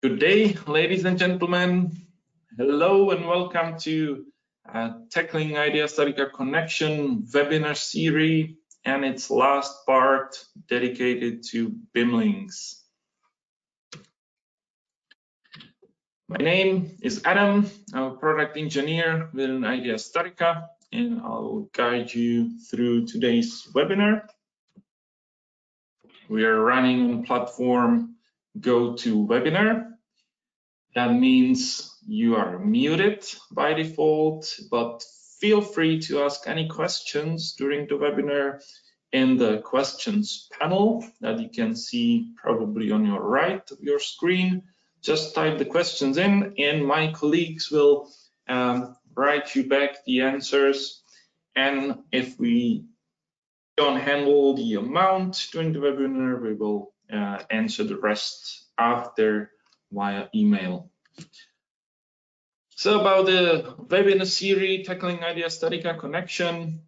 Good day, ladies and gentlemen. Hello and welcome to Tackling Idea Statica Connection webinar series and its last part dedicated to BIM links. My name is Adam. I'm a product engineer within Idea Statica, and I'll guide you through today's webinar. We are running on platform GoToWebinar. That means you are muted by default, but feel free to ask any questions during the webinar in the questions panel that you can see probably on your right of your screen. Just type the questions in and my colleagues will write you back the answers. And if we don't handle the amount during the webinar, we will answer the rest after via email. So about the webinar series Tackling Idea Statica Connection,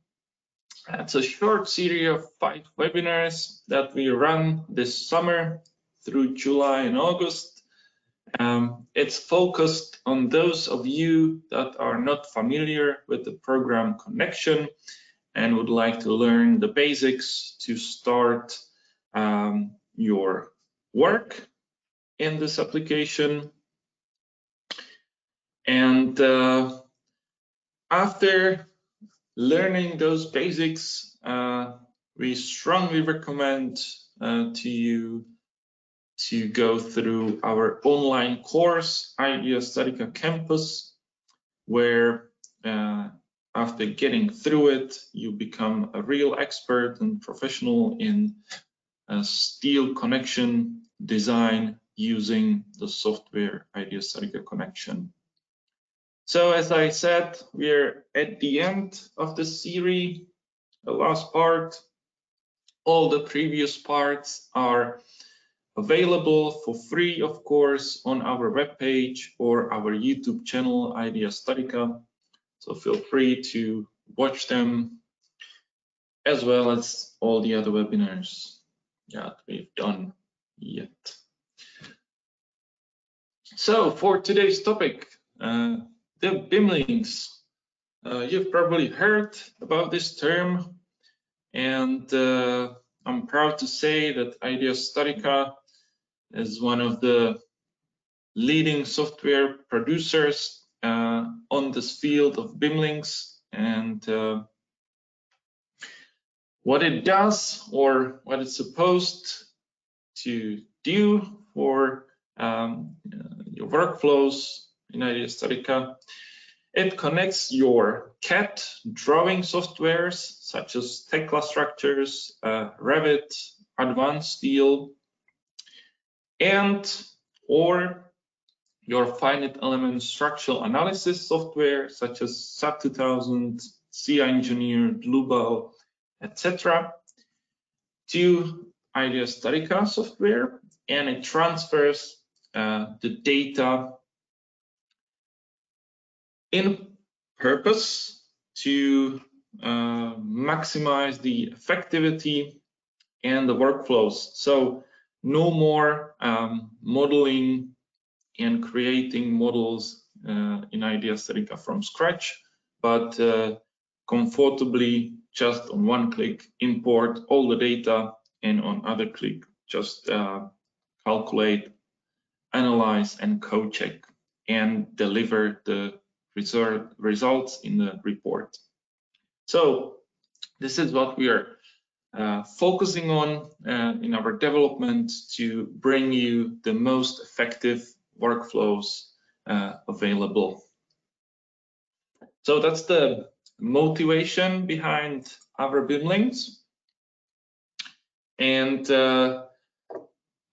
that's a short series of 5 webinars that we run this summer through July and August. It's focused on those of you that are not familiar with the program Connection and would like to learn the basics to start your work in this application. And after learning those basics, we strongly recommend to you to go through our online course, Idea Statica Campus, where after getting through it, you become a real expert and professional in steel connection design using the software Idea Statica Connection. So as I said, we're at the end of the series, the last part. All the previous parts are available for free, of course, on our webpage or our YouTube channel, Idea Statica. So feel free to watch them as well as all the other webinars that we've done yet. So for today's topic, the BIM links. You've probably heard about this term, and I'm proud to say that Idea Statica is one of the leading software producers on this field of BIM links. And what it does, or what it's supposed to do for your workflows in Idea Statica, it connects your CAD drawing softwares such as Tekla Structures, Revit, Advanced Steel, and or your finite element structural analysis software such as SAP2000, SCIA Engineer, LUBA, etc. to Idea Statica software, and it transfers the data in purpose to maximize the effectivity and the workflows. So no more modeling and creating models in Idea Statica from scratch, but comfortably just on one click import all the data, and on other click just calculate, analyze, and code check and deliver the results in the report. So this is what we are focusing on in our development to bring you the most effective workflows available. So that's the motivation behind our BIM links. And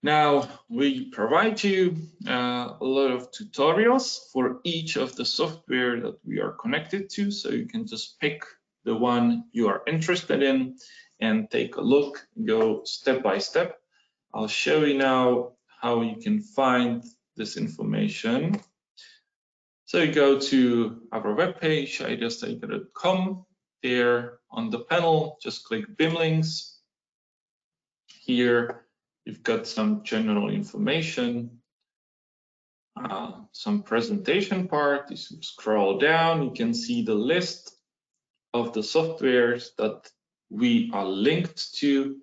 now we provide you a lot of tutorials for each of the software that we are connected to, so you can just pick the one you are interested in and take a look, go step by step. I'll show you now how you can find this information. So you go to our webpage, ideastatica.com. There on the panel, just click BIM links. Here, you've got some general information. some presentation part. You scroll down, you can see the list of the softwares that we are linked to.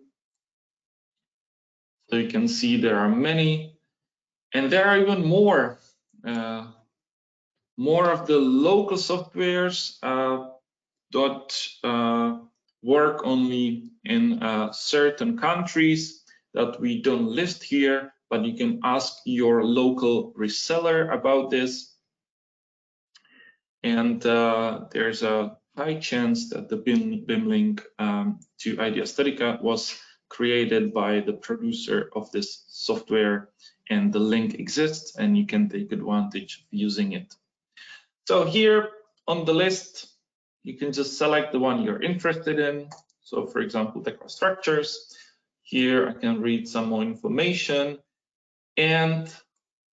So you can see there are many, and there are even more. More of the local softwares that work only in certain countries that we don't list here, but you can ask your local reseller about this. And there's a high chance that the BIM link to Idea Statica was created by the producer of this software, and the link exists and you can take advantage of using it. So here on the list, you can just select the one you're interested in. So for example, Tekla Structures. Here I can read some more information, and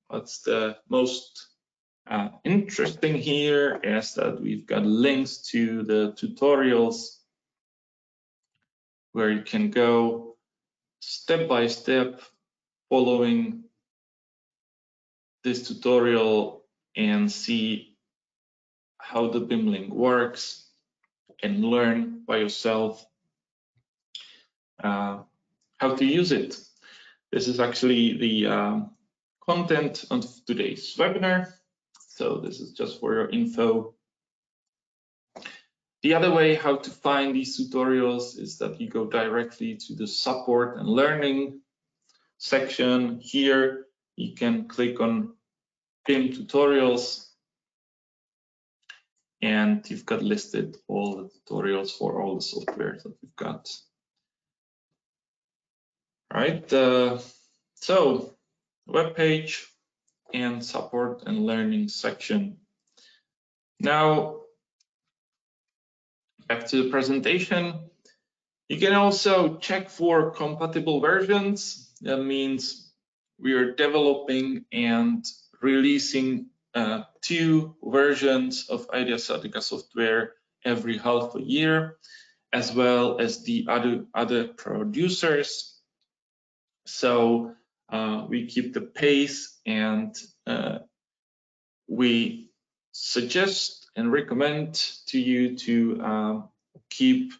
what's the most interesting here is that we've got links to the tutorials where you can go step by step following this tutorial and see how the BIM link works and learn by yourself how to use it. This is actually the content of today's webinar. So this is just for your info. The other way how to find these tutorials is that you go directly to the support and learning section. Here you can click on BIM tutorials, and you've got listed all the tutorials for all the software that we've got. All right, so web page and support and learning section. Now back to the presentation. You can also check for compatible versions. That means we are developing and releasing two versions of Idea Statica software every half a year, as well as the other producers. So we keep the pace, and we suggest and recommend to you to keep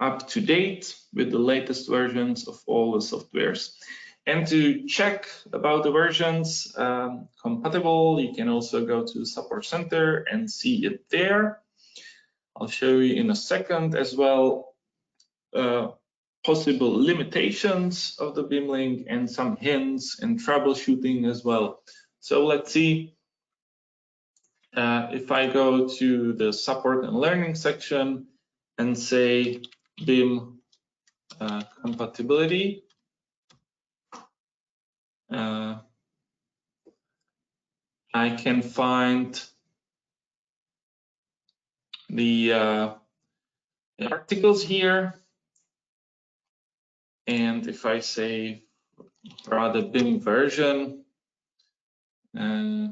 up to date with the latest versions of all the softwares. And to check about the versions compatible, you can also go to the support center and see it there. I'll show you in a second as well possible limitations of the BIM link and some hints and troubleshooting as well. So let's see. If I go to the support and learning section and say BIM compatibility, I can find the articles here. And if I say rather BIM version, I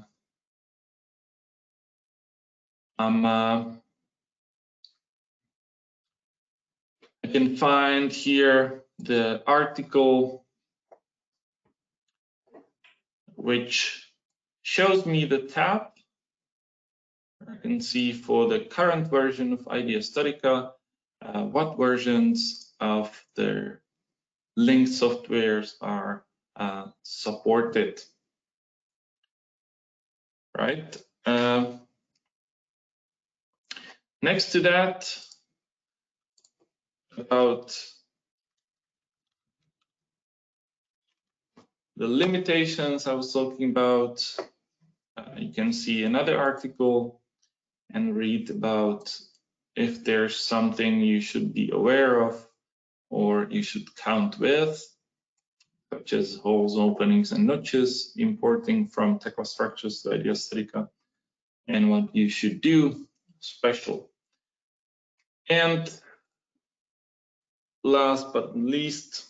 can find here the article which shows me the tab. I can see for the current version of Idea Statica what versions of their linked softwares are supported, right? Next to that, about the limitations I was talking about, you can see another article and read about if there's something you should be aware of or you should count with, such as holes, openings, and notches, importing from Tekla Structures to Idea Statica, and what you should do special. And last but not least,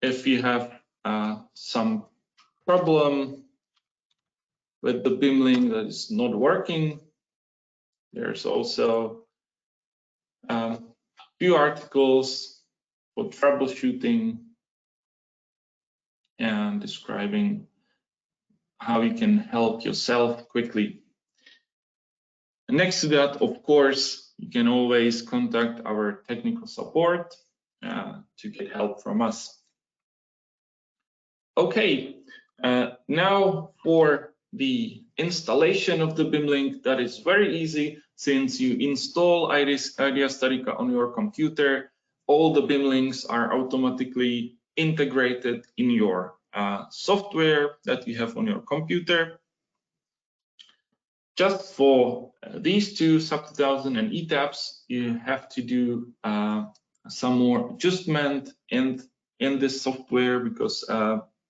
if you have some problem with the BIM link that is not working, there's also a few articles for troubleshooting and describing how you can help yourself quickly. And next to that, of course, you can always contact our technical support to get help from us. Okay, now for the installation of the BIM link, that is very easy. Since you install Idea Statica on your computer, all the BIM links are automatically integrated in your software that you have on your computer. Just for these two, SAP2000 and ETABS, you have to do some more adjustment in this software because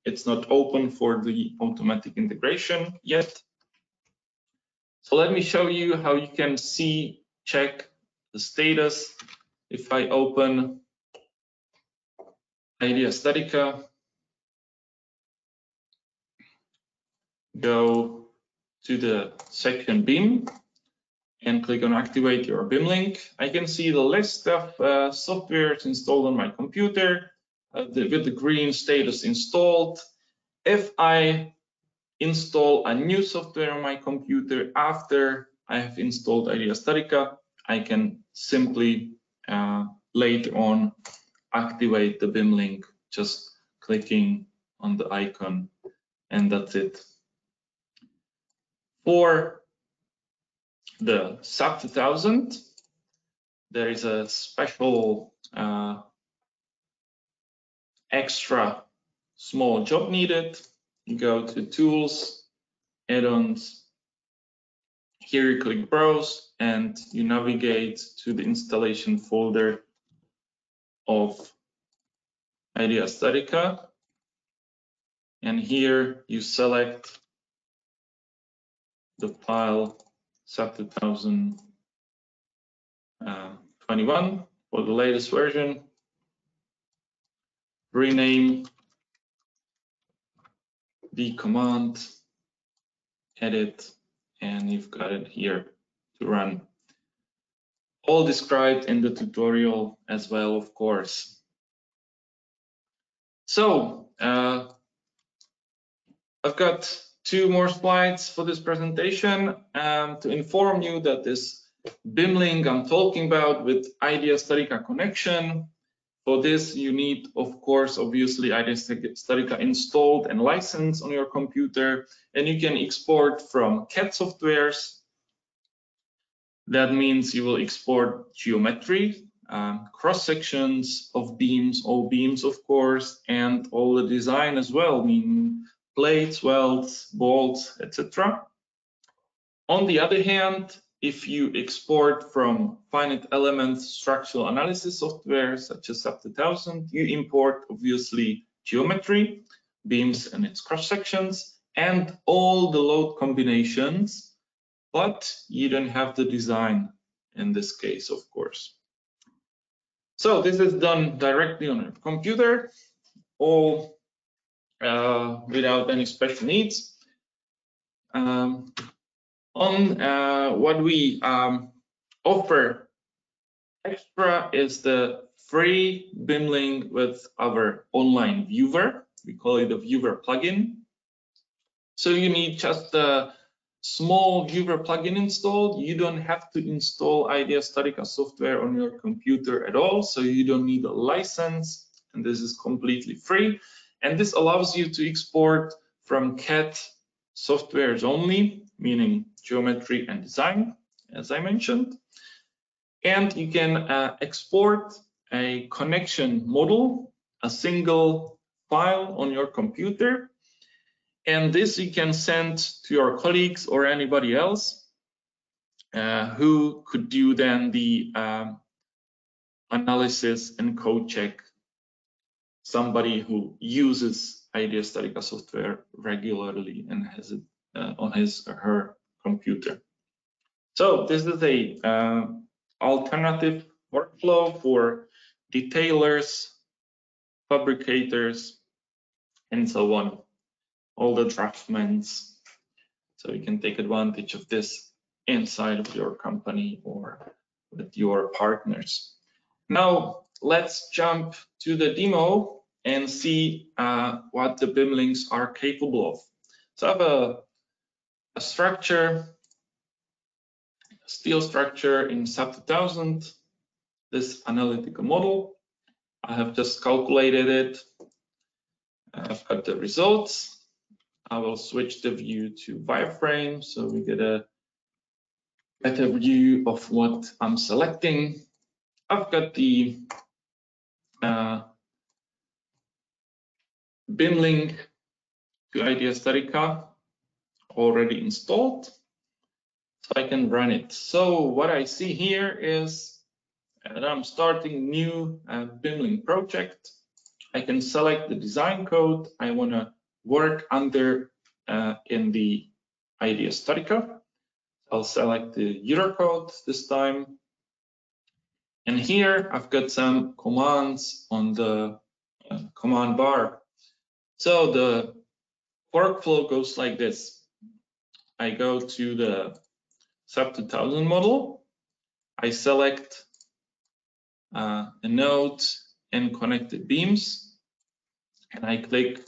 it's not open for the automatic integration yet. So let me show you how you can see, check the status. If I open Idea Statica, go to the section BIM and click on activate your BIM link. I can see the list of software installed on my computer with the green status installed. If I install a new software on my computer after I have installed Idea Statica, I can simply later on activate the BIM link, just clicking on the icon, and that's it. For the SAP2000, there is a special extra small job needed. You go to Tools, Add-ons. Here you click Browse and you navigate to the installation folder of Idea Statica. And here you select the file SAP2021 for the latest version. Rename the command, edit, and you've got it here to run. All described in the tutorial as well, of course. So I've got two more slides for this presentation to inform you that this BIM link I'm talking about with Idea Statica connection. For this, you need, of course, obviously, Idea Statica installed and licensed on your computer, and you can export from CAD softwares. That means you will export geometry, cross sections of beams, all beams, of course, and all the design as well, meaning plates, welds, bolts, etc. On the other hand, if you export from finite elements structural analysis software such as SAP2000, you import obviously geometry, beams and its cross sections, and all the load combinations, but you don't have the design in this case, of course. So this is done directly on your computer, all without any special needs. On what we offer extra is the free BIM link with our online viewer. We call it the viewer plugin. So you need just a small viewer plugin installed. You don't have to install Idea Statica software on your computer at all. So you don't need a license, and this is completely free. And this allows you to export from CAD softwares only, meaning geometry and design, as I mentioned. And you can export a connection model, a single file on your computer. And this you can send to your colleagues or anybody else who could do then the analysis and code check, somebody who uses Idea Statica software regularly and has it on his or her computer. So this is a alternative workflow for detailers, fabricators, and so on, all the draftsmen. So you can take advantage of this inside of your company or with your partners. Now let's jump to the demo and see what the BIM links are capable of. So I have a structure, a steel structure in SAP2000, this analytical model. I have just calculated it. I've got the results. I will switch the view to wireframe so we get a better view of what I'm selecting. I've got the BIM link to Idea Statica already installed, so I can run it. So what I see here is that I'm starting new BIM link project. I can select the design code I want to work under in the Idea Statica. I'll select the Eurocode this time. And here I've got some commands on the command bar. So the workflow goes like this. I go to the SAP2000 model. I select a node and connected beams, and I click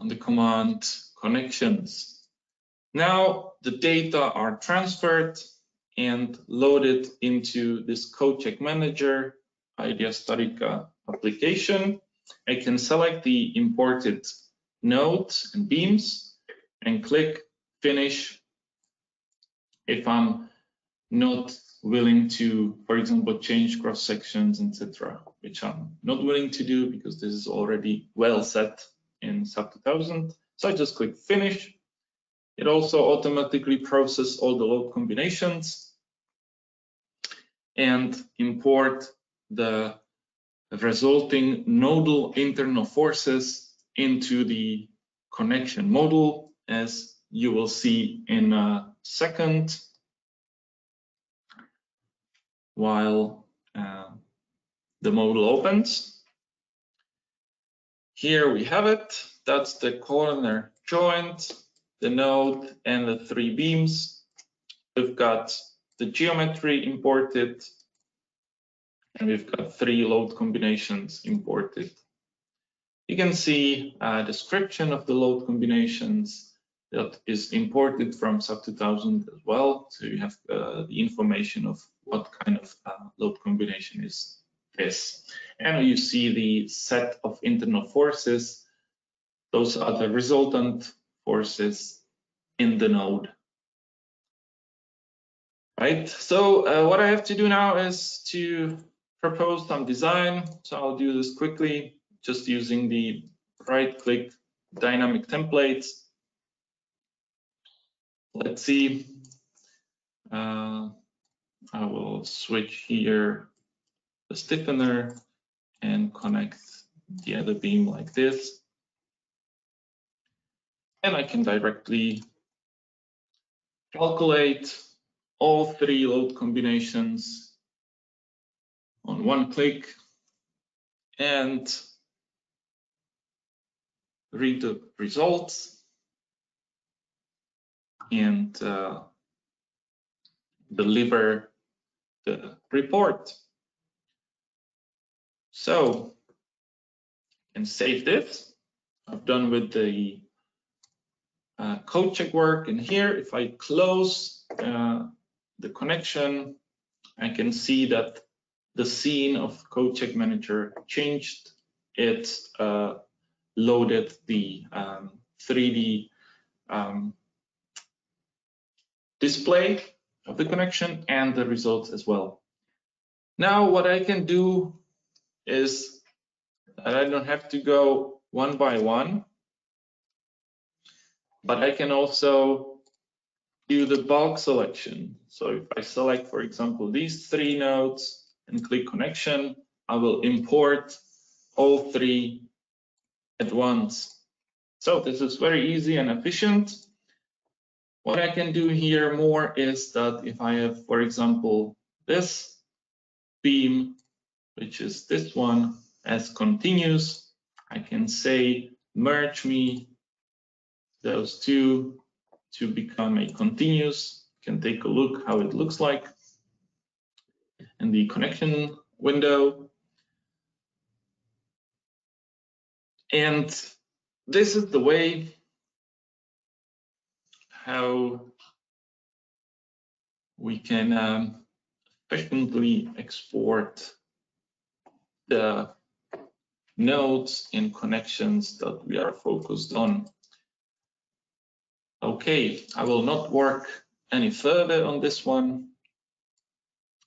on the command connections. Now the data are transferred and loaded into this CodeCheck Manager Idea Statica application. I can select the imported nodes and beams and click finish if I'm not willing to, for example, change cross sections, etc., which I'm not willing to do because this is already well set in SAP2000. So I just click finish. It also automatically processes all the load combinations and import the resulting nodal internal forces into the connection model, as you will see in a second, while the model opens. Here we have it. That's the corner joint, the node, and the three beams. We've got the geometry imported, and we've got three load combinations imported. You can see a description of the load combinations that is imported from SAP2000 as well. So you have the information of what kind of load combination is this. And you see the set of internal forces. Those are the resultant forces in the node. Right, so what I have to do now is to propose some design. So I'll do this quickly, just using the right-click dynamic templates. Let's see. I will switch here the stiffener and connect the other beam like this. And I can directly calculate all three load combinations on one click and read the results and deliver the report. So I can save this. I'm done with the code check work. And here, if I close the connection, I can see that the scene of CodeCheck Manager changed. It loaded the 3D display of the connection and the results as well. Now what I can do is that I don't have to go one by one, but I can also do the bulk selection. So if I select, for example, these three nodes and click connection, I will import all three at once. So this is very easy and efficient. What I can do here more is that if I have, for example, this beam, which is this one, as continuous, I can say, merge me those two to become a continuous. You can take a look how it looks like in the connection window. And this is the way how we can efficiently export the nodes and connections that we are focused on. Okay, I will not work any further on this one.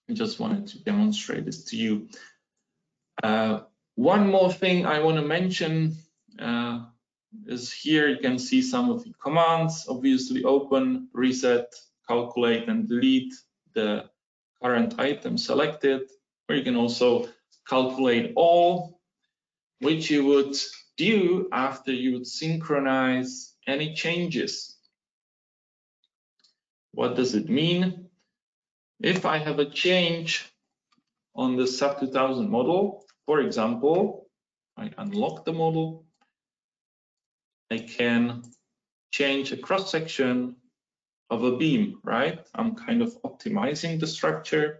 I just wanted to demonstrate this to you. One more thing I want to mention is here you can see some of the commands, obviously open, reset, calculate and delete the current item selected, or you can also calculate all, which you would do after you would synchronize any changes. What does it mean? If I have a change on the SAP2000 model, for example, I unlock the model, I can change a cross-section of a beam, right? I'm kind of optimizing the structure.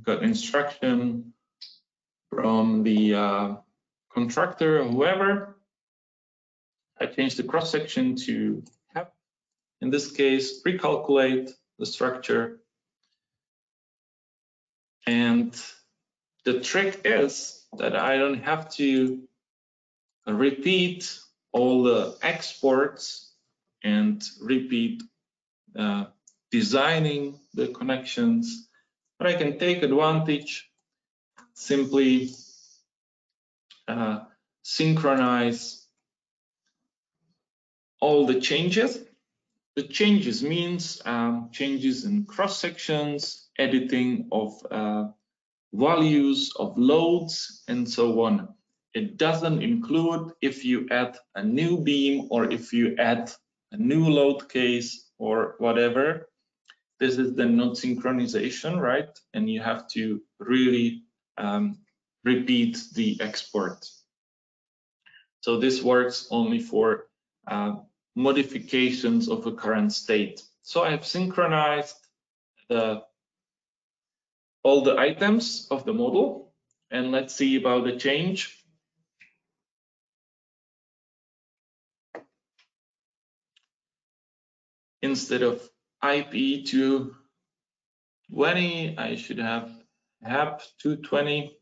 Got instruction from the contractor or whoever. I change the cross-section to have, in this case, recalculate the structure. And the trick is that I don't have to repeat all the exports and repeat designing the connections, but I can take advantage, simply synchronize all the changes. The changes means changes in cross sections, editing of values of loads and so on. It doesn't include if you add a new beam or if you add a new load case or whatever. This is the not synchronization, right? And you have to really repeat the export. So this works only for modifications of the current state. So I have synchronized all the items of the model, and let's see about the change. Instead of IP 220, I should have HAP 220,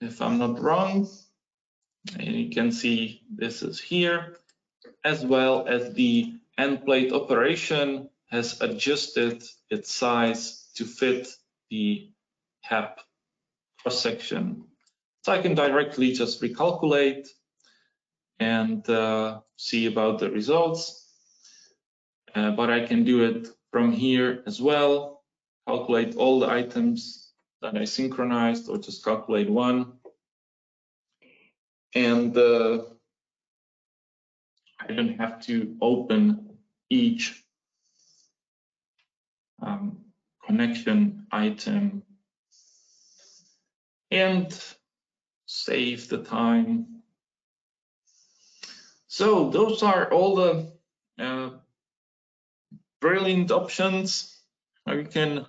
if I'm not wrong. And you can see this is here, as well as the end plate operation has adjusted its size to fit the HAP cross section. So I can directly just recalculate and see about the results. But I can do it from here as well, calculate all the items that I synchronized or just calculate one. And I don't have to open each connection item and save the time. So those are all the brilliant options how you can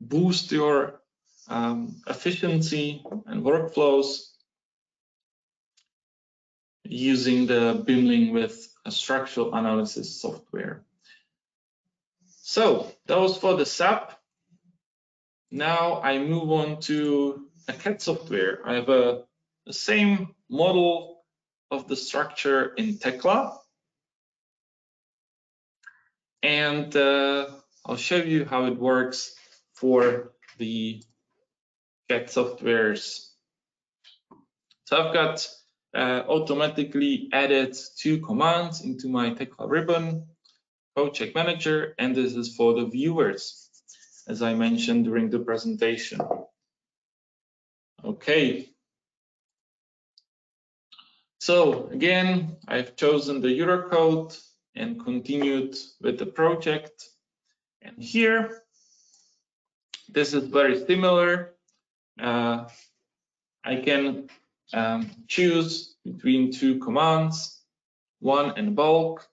boost your efficiency and workflows using the BIM with a structural analysis software. So that was for the SAP. Now I move on to a CAD software. I have the same model of the structure in Tekla. And I'll show you how it works for the CAD softwares. So I've got automatically added two commands into my Tekla ribbon, CodeCheck Manager, and this is for the viewers, as I mentioned during the presentation. Okay. So again, I've chosen the Eurocode and continued with the project. And here, this is very similar. I can choose between two commands, one in bulk,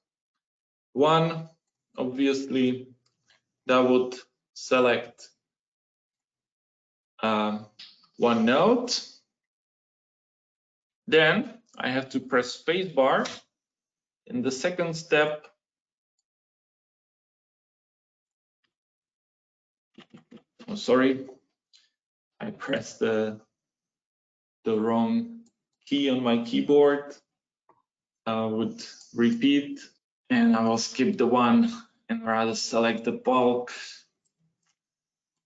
one, obviously, that would select one node. Then I have to press spacebar. In the second step, oh, sorry, I pressed the wrong key on my keyboard. I would repeat, and I will skip the one and rather select the bulk,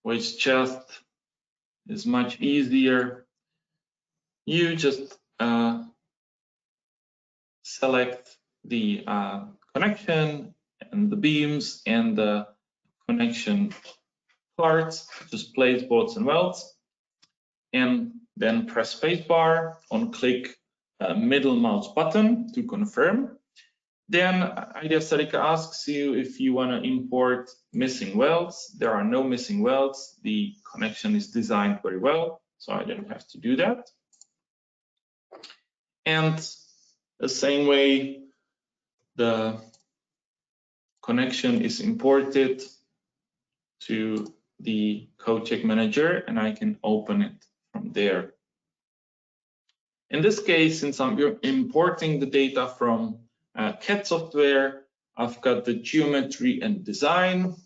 which just is much easier. You just select the connection and the beams and the connection parts, just plates, bolts, and welds, and then press spacebar on click middle mouse button to confirm. Then Idea Statica asks you if you want to import missing welds. There are no missing welds. The connection is designed very well, so I don't have to do that. And the same way the connection is imported to the CodeCheck Manager, and I can open it from there. In this case, since I'm importing the data from CAD software, I've got the geometry and design,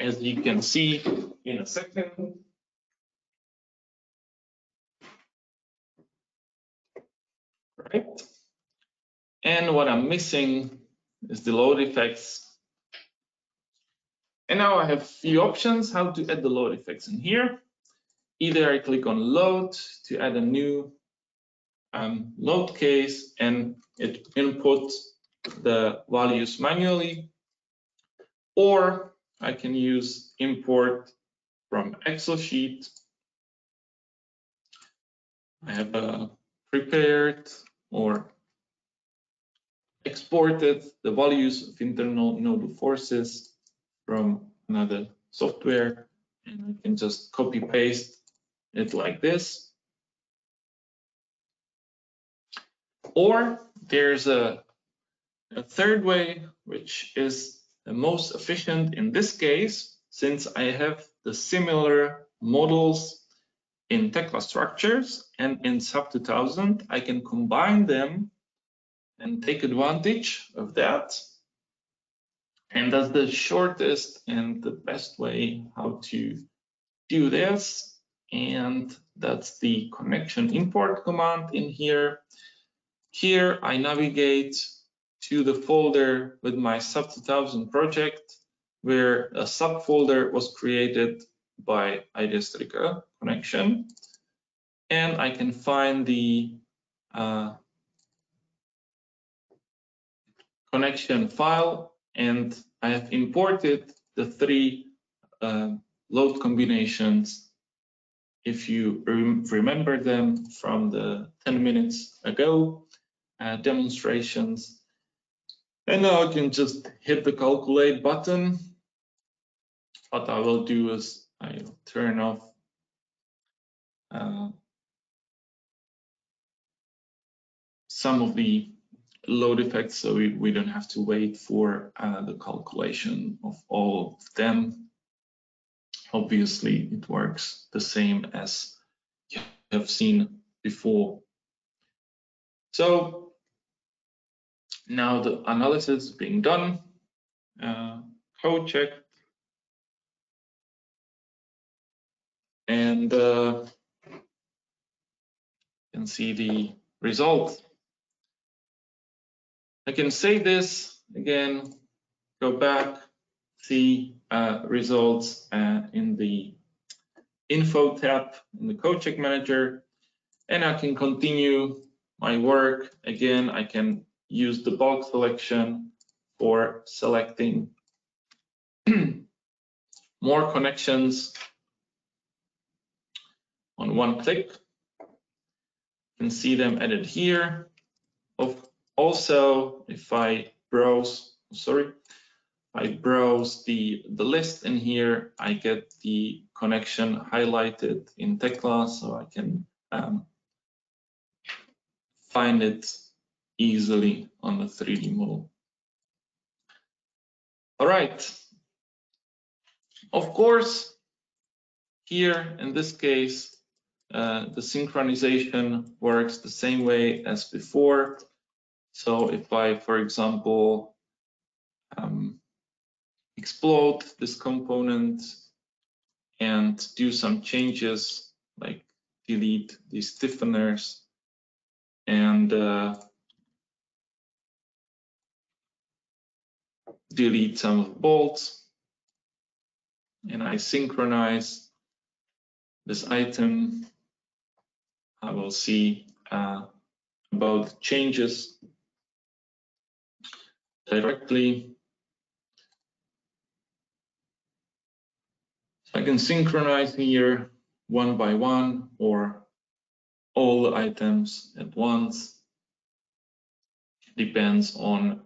as you can see in a second. Right. And what I'm missing is the load effects. And now I have a few options how to add the load effects in here. Either I click on load to add a new load case, and it inputs the values manually, or I can use import from Excel sheet. I have a prepared or exported the values of internal nodal forces from another software, and I can just copy paste it like this. Or there's a third way, which is the most efficient in this case, since I have the similar models in Tekla Structures and in SAP2000, I can combine them and take advantage of that. And that's the shortest and the best way how to do this. And that's the connection import command in here. Here I navigate to the folder with my SAP2000 project, where a subfolder was created by Idea Statica connection, and I can find the connection file, and I have imported the three load combinations, if you remember them from the 10 minutes ago demonstrations. And now I can just hit the calculate button. What I will do is I'll turn off some of the load effects, so we don't have to wait for the calculation of all of them. Obviously, it works the same as you have seen before. So now the analysis is being done, code checked, and you can see the result. I can save this again, go back, see results in the info tab in the CodeCheck Manager, and I can continue my work. Again, I can use the bulk selection for selecting more connections on one click. You can see them added here. Also, if I browse, the list in here, I get the connection highlighted in Tekla, so I can find it easily on the 3D model. All right. Of course, here in this case, The synchronization works the same way as before. So if I, for example, explode this component and do some changes, like delete these stiffeners and delete some of the bolts, and I synchronize this item, I will see about changes directly. So I can synchronize here one by one or all the items at once. It depends on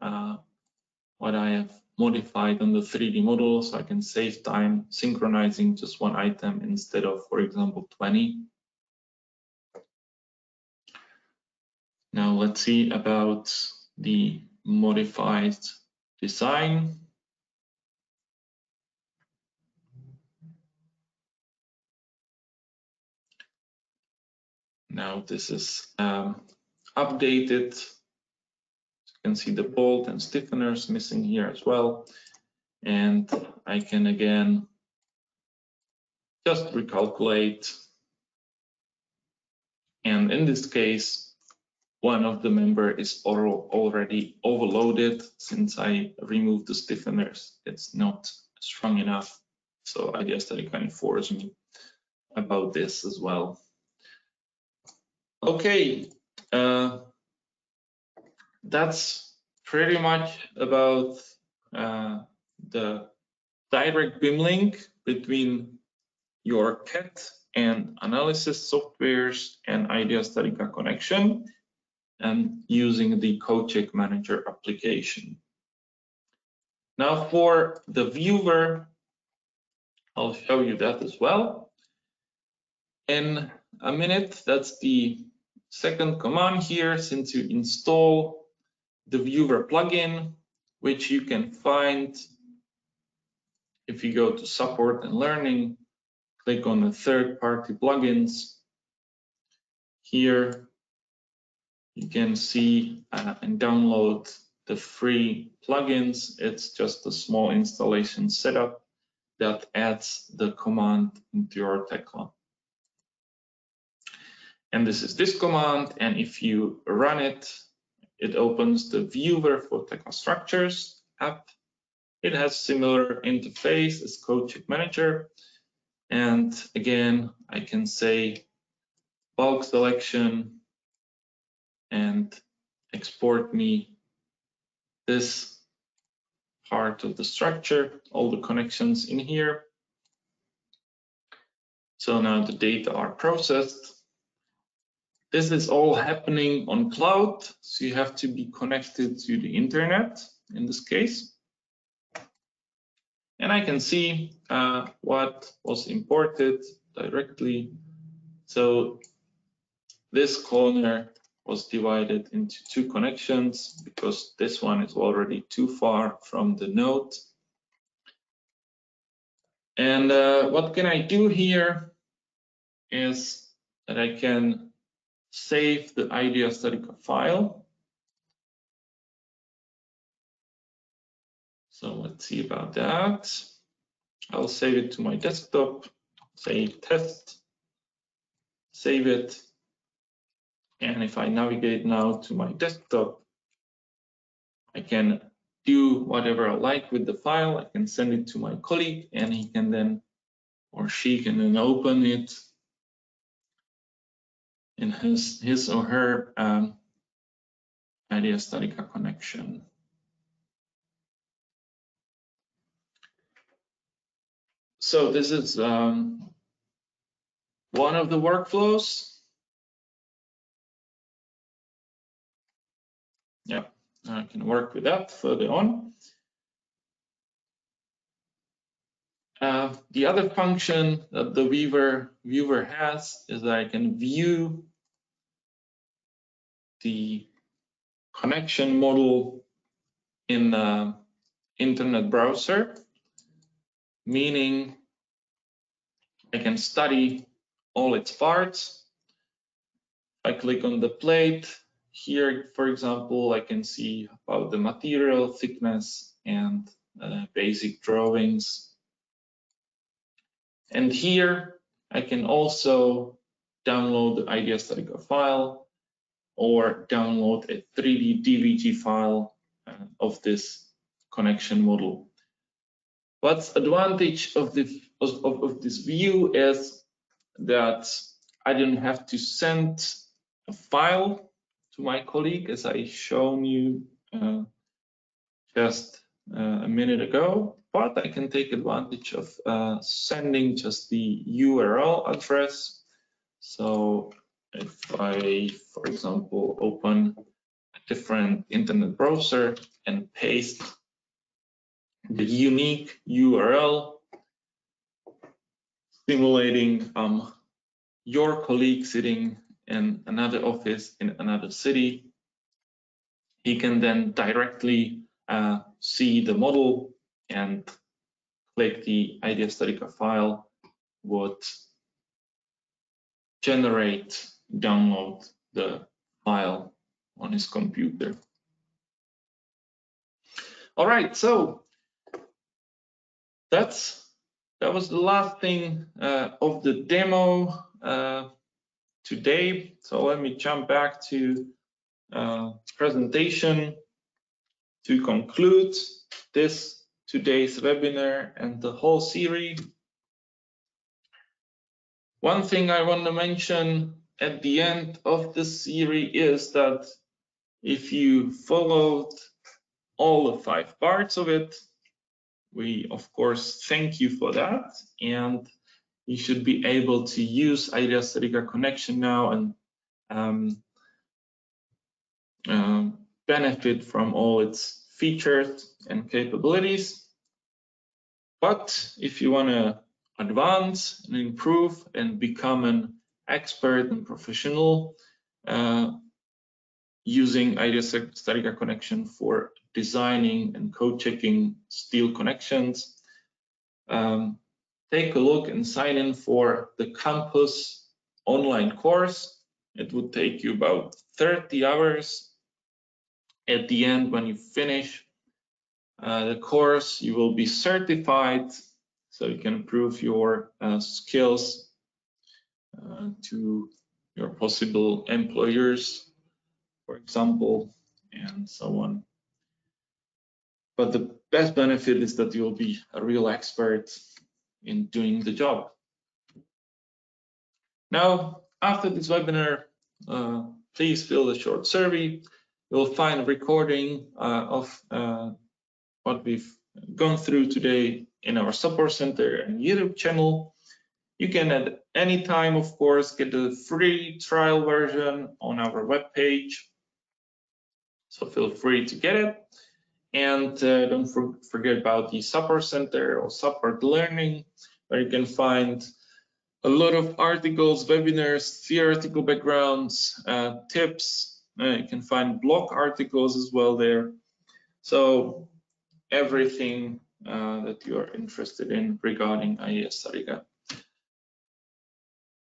what I have modified on the 3D model, so I can save time synchronizing just one item instead of, for example, 20. Now let's see about the modified design. Now this is updated. You can see the bolt and stiffeners missing here as well, and I can again just recalculate, and in this case one of the member is already overloaded. Since I removed the stiffeners, it's not strong enough, so Idea Statica informs me about this as well. Okay, that's pretty much about the direct BIM link between your CAD and analysis softwares and Idea Statica connection, and using the CodeCheck Manager application. Now for the viewer, I'll show you that as well in a minute. That's the second command here, since you install the viewer plugin, which you can find if you go to support and learning, click on the third-party plugins. Here you can see and download the free plugins. It's just a small installation setup that adds the command into your Tekla. And this is this command, and if you run it, it opens the viewer for Tekla Structures app. It has similar interface as CodeCheck Manager. And again, I can say bulk selection and export me this part of the structure, all the connections in here. So now the data are processed. This is all happening on cloud, so you have to be connected to the internet in this case. And I can see what was imported directly. So this corner was divided into two connections because this one is already too far from the node. And what can I do here is that I can save the Idea Statica file. So let's see about that. I'll save it to my desktop, say test, save it. And if I navigate now to my desktop, I can do whatever I like with the file. I can send it to my colleague, and he can then, or she can then open it in his or her Idea Statica connection. So this is one of the workflows. Yeah, I can work with that further on. The other function that the viewer has is that I can view the connection model in the internet browser, meaning I can study all its parts. I click on the plate. Here, for example, I can see about the material thickness and basic drawings. And here I can also download the Idea Statica file or download a 3D DVG file of this connection model. What's advantage of this view is that I don't have to send a file to my colleague, as I shown you just a minute ago, but I can take advantage of sending just the URL address. So if I, for example, open a different internet browser and paste the unique URL, simulating your colleague sitting in another office in another city, he can then directly see the model and click the Idea Statica file, would generate, download the file on his computer. All right, so that was the last thing of the demo today. So let me jump back to presentation to conclude this today's webinar and the whole series. One thing I want to mention at the end of this series is that if you followed all the 5 parts of it, we of course thank you for that, and you should be able to use Idea Statica Connection now and benefit from all its features and capabilities. But if you want to advance and improve and become an expert and professional using Idea Statica Connection for designing and code checking steel connections, take a look and sign in for the campus online course. It would take you about 30 hours. At the end, when you finish the course, you will be certified, so you can prove your skills to your possible employers, for example, and so on. But the best benefit is that you'll be a real expert in doing the job. Now, after this webinar, please fill the short survey. You'll find a recording of what we've gone through today in our support center and YouTube channel. You can at any time, of course, get a free trial version on our webpage, so feel free to get it. And don't forget about the support center or support learning, where you can find a lot of articles, webinars, theoretical backgrounds, tips. You can find blog articles as well there. So everything that you are interested in regarding Idea Statica.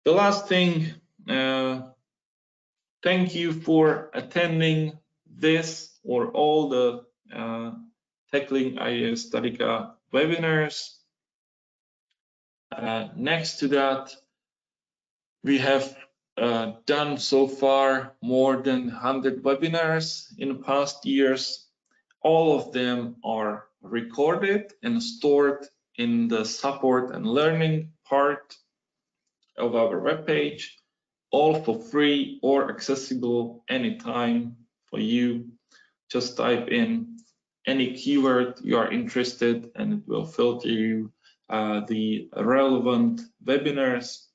The last thing, thank you for attending this or all the tackling Idea Statica webinars. Next to that, we have done so far more than 100 webinars in the past years. All of them are recorded and stored in the support and learning part of our webpage, all for free or accessible anytime for you. Just type in any keyword you are interested, and it will filter you the relevant webinars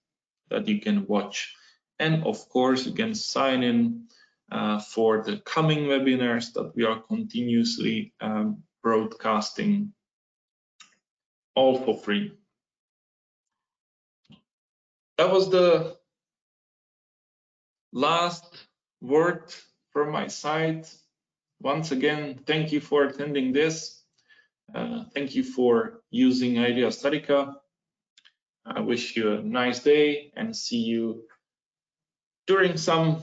that you can watch. And of course, you can sign in for the coming webinars that we are continuously broadcasting, all for free. That was the last word from my side. Once again, thank you for attending this. Thank you for using Idea Statica. I wish you a nice day and see you during some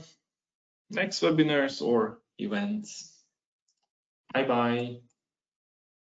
next webinars or events. Bye bye.